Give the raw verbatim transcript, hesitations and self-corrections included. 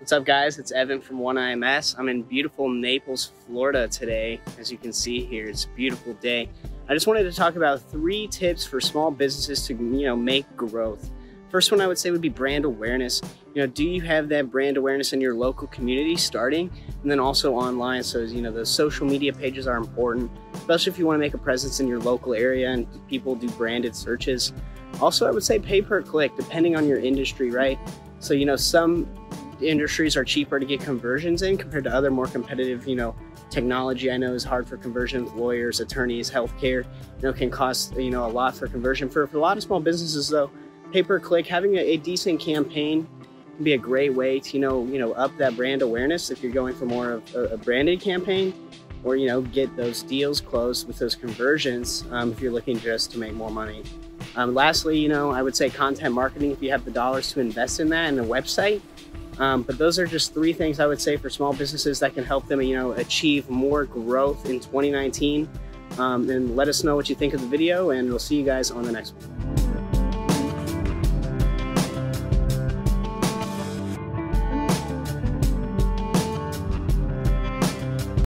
What's up guys, it's Evan from One I M S. I'm in beautiful Naples, Florida today. As you can see here, it's a beautiful day. I just wanted to talk about three tips for small businesses to, you know, make growth. First one I would say would be brand awareness. You know, do you have that brand awareness in your local community starting, and then also online? So, you know, the social media pages are important, especially if you want to make a presence in your local area and people do branded searches. Also, I would say pay per click, depending on your industry, right? So, you know, some industries are cheaper to get conversions in compared to other more competitive, you know, technology I know is hard for conversions. Lawyers, attorneys, healthcare, you know, can cost, you know, a lot for conversion. For, for a lot of small businesses though, pay-per-click, having a, a decent campaign can be a great way to, you know, you know, up that brand awareness if you're going for more of a, a branded campaign, or, you know, get those deals closed with those conversions um, if you're looking just to make more money. Um, lastly, you know, I would say content marketing if you have the dollars to invest in that and a website. Um, but those are just three things I would say for small businesses that can help them, you know, achieve more growth in twenty nineteen. Um, and let us know what you think of the video, and we'll see you guys on the next one.